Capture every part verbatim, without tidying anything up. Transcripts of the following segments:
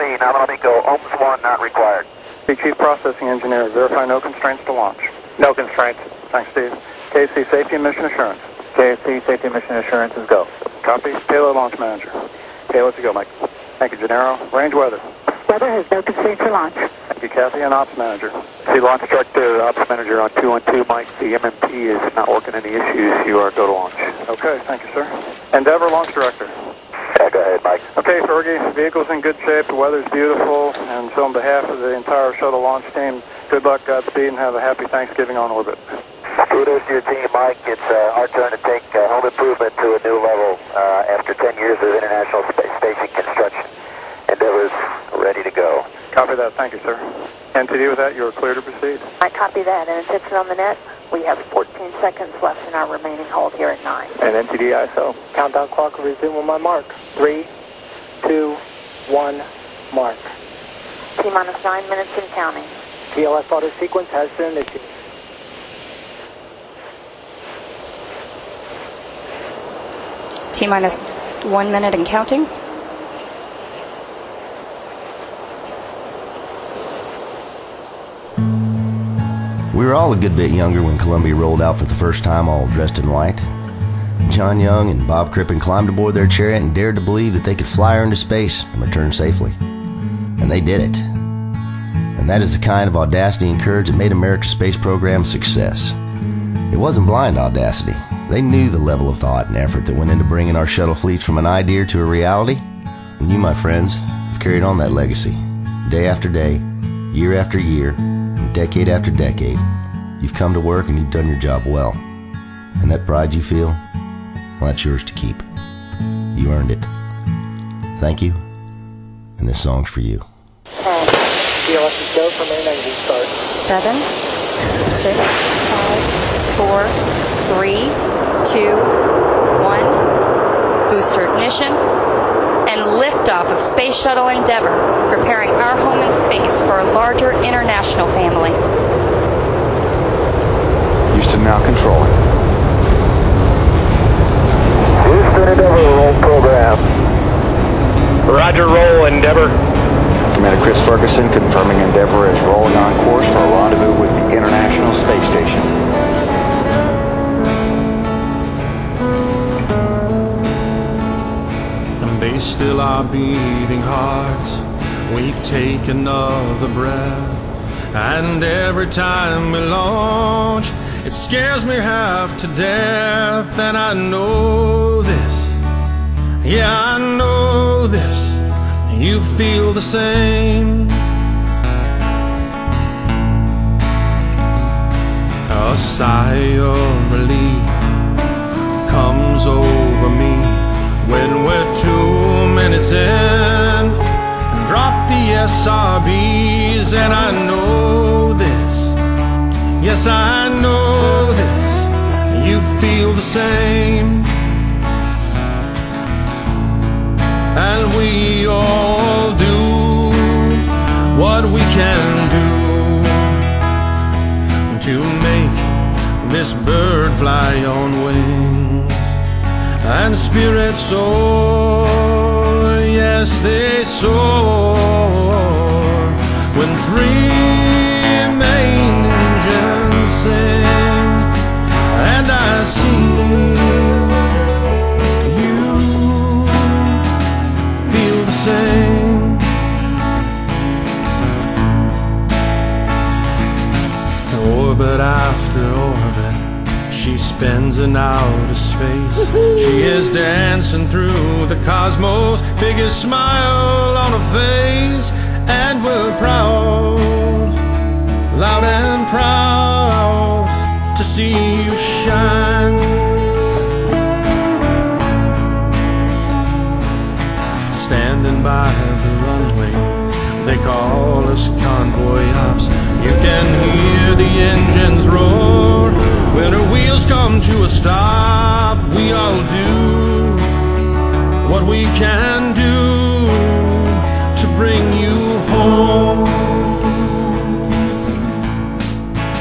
B, nominal Miko, ohms one, not required. Hey, Chief Processing Engineer, verify no constraints to launch. No constraints. Thanks, Steve. K C, Safety and Mission Assurance. K C, Safety and Mission Assurance is go. Copy. Payload Launch Manager. Payload to go, Mike. Thank you, Gennaro. Range weather. Weather has no constraints to launch. Thank you, Kathy, and Ops Manager. See Launch Director, Ops Manager on two one two, Mike. The M M P is not working any issues. You are go to launch. Okay, thank you, sir. Endeavour, Launch Director. Yeah, go ahead, Mike. Okay, Fergie, vehicle's in good shape, the weather's beautiful, and so on behalf of the entire shuttle launch team, good luck, Godspeed, and have a happy Thanksgiving on orbit. Kudos to your team, Mike. It's uh, our turn to take uh, home improvement to a new level uh, after ten years of International Space Station construction. Endeavour's ready to go. Copy that. Thank you, sir. And to deal with that, you're clear to proceed. I copy that. And it's it on the net. We have fourteen seconds left in our remaining hold here at nine. And N T D I S O. Countdown clock will resume on my mark. Three, two, one, mark. T minus nine minutes and counting. T L S auto sequence has been initiated. T minus one minute and counting. We were all a good bit younger when Columbia rolled out for the first time all dressed in white. John Young and Bob Crippen climbed aboard their chariot and dared to believe that they could fly her into space and return safely. And they did it. And that is the kind of audacity and courage that made America's space program a success. It wasn't blind audacity. They knew the level of thought and effort that went into bringing our shuttle fleets from an idea to a reality. And you, my friends, have carried on that legacy. Day after day, year after year, decade after decade, you've come to work and you've done your job well. And that pride you feel, well, that's yours to keep. You earned it. Thank you, and this song's for you. Ten. T L S go from air ninety start. Seven, six, five, four, three, two, one. Booster ignition and liftoff of Space Shuttle Endeavour, preparing our home in space for a larger international family. Houston now controlling. Houston, Endeavour, roll program. Roger, roll, Endeavour. Commander Chris Ferguson confirming Endeavour is rolling on course for a rendezvous with the International Space Station. They still are beating hearts. We take another breath. And every time we launch, it scares me half to death. And I know this. Yeah, I know this. You feel the same. A sigh of relief comes over me when we're two minutes in. Drop the S R Bs, and I know this. Yes, I know this. You feel the same. And we all do what we can do to make this bird fly on wings and spirit soar. Yes, they soar when three main engines sing. And I see you feel the same. Orbit after orbit, she spins in outer space. She is dancing through the cosmos, biggest smile on her face. And we're proud, loud and proud, to see you shine. Standing by the runway, they call us convoy ops. You can hear the engines roar. When her wheels come to a stop, we all do what we can do to bring you home.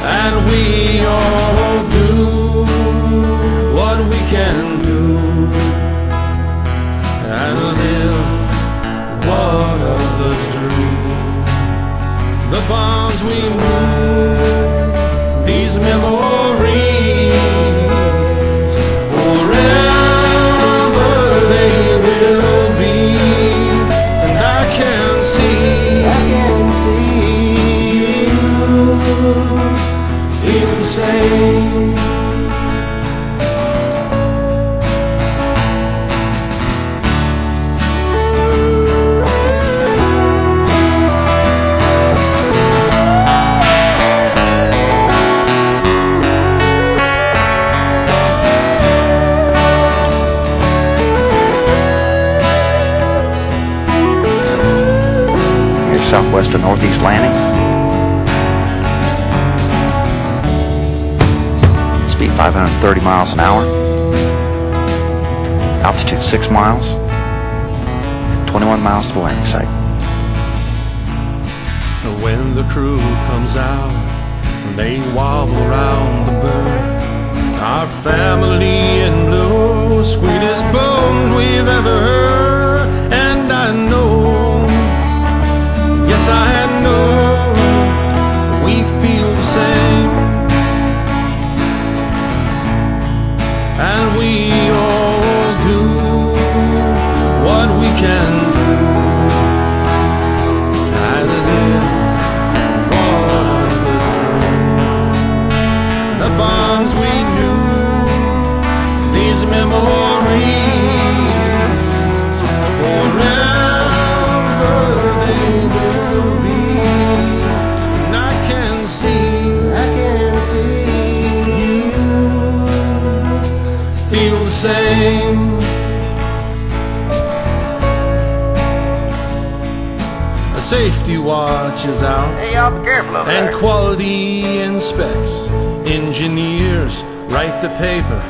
And we all do what we can do and live what others do. as we move these memories, forever they will be. And I can see, I can see you feel the same. Southwest to northeast landing. Speed five hundred thirty miles an hour. Altitude six miles. twenty-one miles to the landing site. When the crew comes out, they wobble around the bird. Our family in blue, sweetest bones we've ever heard. And I know, yes, I know, we feel the same. And we all do what we can do. I live all of this dream. The bonds we knew, these memories, forever they will. And I can see, I can see you feel the same. A safety watch is out, hey, y'all, be careful over there. And quality inspects. Engineers write the paper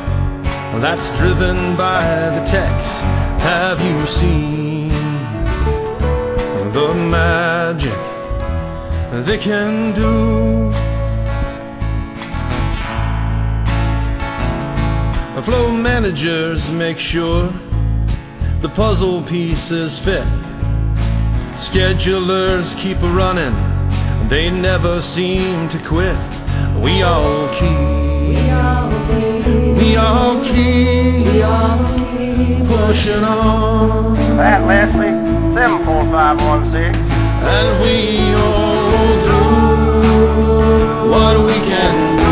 that's driven by the techs. Have you seen the magic they can do? The flow managers make sure the puzzle pieces fit. Schedulers keep running, they never seem to quit. We all keep, we all keep, we all keep pushing on. That Leslie, seven four five one six. And we all do what we can do,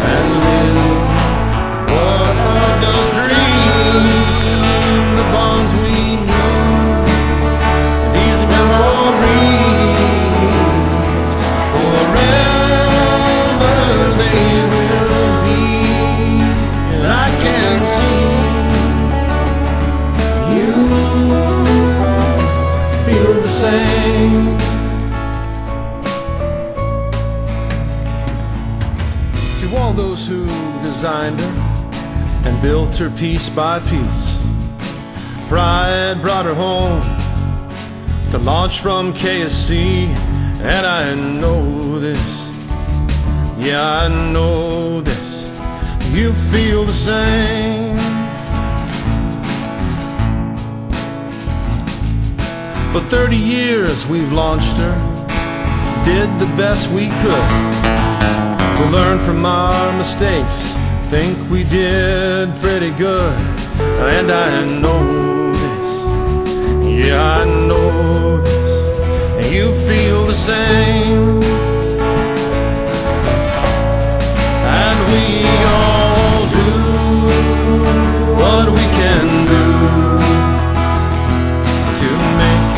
and live one of those dreams, the bonds we knew, these memories, forever they will be. And I can see you feel the same. Those who designed her and built her piece by piece, pride brought her home to launch from K S C. And I know this, yeah, I know this, you feel the same. For thirty years we've launched her, did the best we could. We learn from our mistakes, think we did pretty good. And I know this, yeah, I know this, you feel the same. And we all do what we can do to make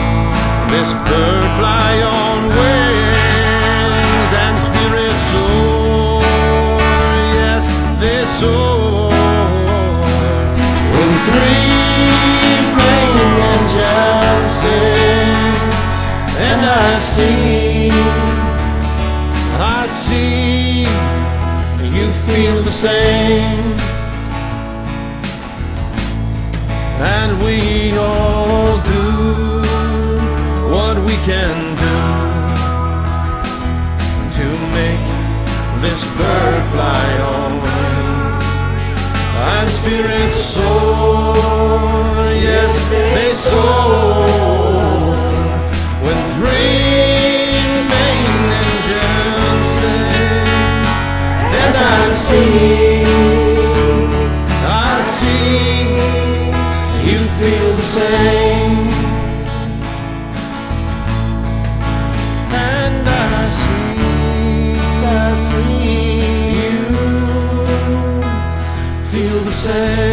this bird fly on wings and spirit soar. This soul in three plane engines sing, and I see, I see, you feel the same. And we all do what we can do to make this bird fly on. And spirits soar, yes, they soar when three see, I see you feel the same, and I see, I see you feel the same.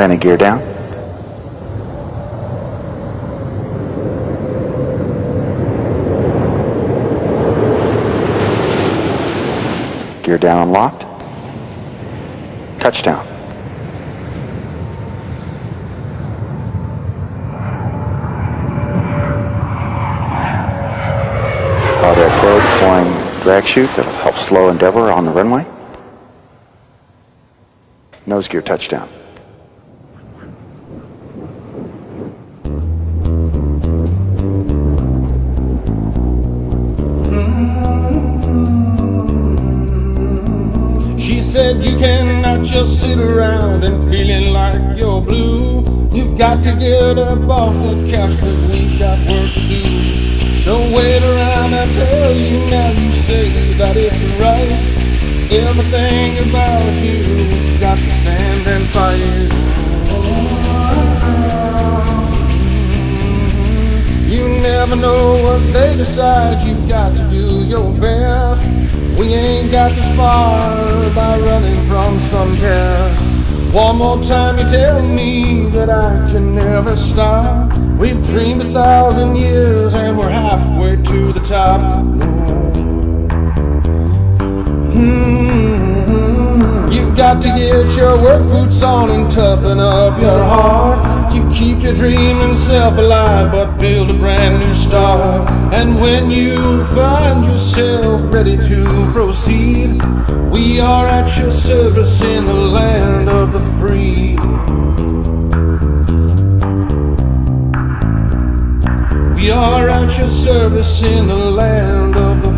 Landing gear down. Gear down locked. Touchdown. Cloud air probe flying drag chute that'll help slow Endeavour on the runway. Nose gear touchdown. Said you cannot just sit around and feeling like you're blue. You've got to get up off the couch, cause we've got work to do. Don't wait around, I tell you now, you say that it's right. Everything about you's got to stand and fight. You never know what they decide, you've got to do your best. We ain't got this far by running from some test. One more time you tell me that I can never stop. We've dreamed a thousand years and we're halfway to the top. Mm-hmm. You've got to get your work boots on and toughen up your heart. You keep your dreaming self alive, but build a brand new start. And when you find yourself ready to proceed, we are at your service in the land of the free. We are at your service in the land of the free.